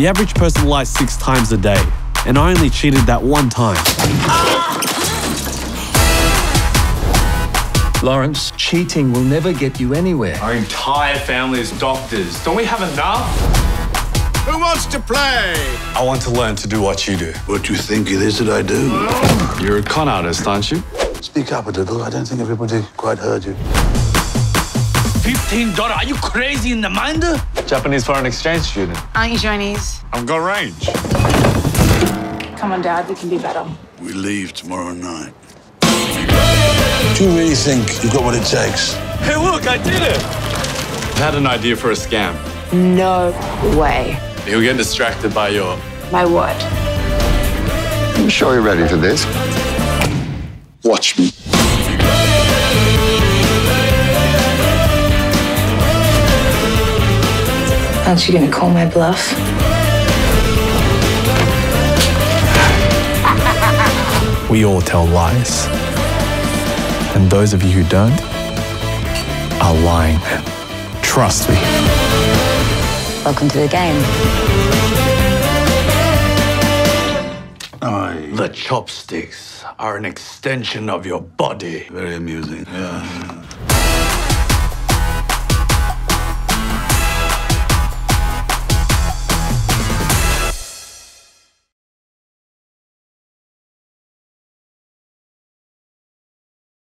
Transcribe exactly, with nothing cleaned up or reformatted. The average person lies six times a day, and I only cheated that one time. Ah! Lawrence, cheating will never get you anywhere. Our entire family is doctors. Don't we have enough? Who wants to play? I want to learn to do what you do. What do you think it is that I do? You're a con artist, aren't you? Speak up a little. I don't think everybody quite heard you. fifteen dollars? Are you crazy in the mind? Japanese foreign exchange student. Aren't you Chinese? I've got range. Come on, Dad. We can do better. We leave tomorrow night. Do you really think you've got what it takes? Hey, look, I did it! I had an idea for a scam. No way. You'll get distracted by your... My what? I'm sure you're ready for this. Watch me. Aren't you gonna call my bluff? We all tell lies. And those of you who don't are lying. Trust me. Welcome to the game. I... The chopsticks are an extension of your body. Very amusing. Yeah.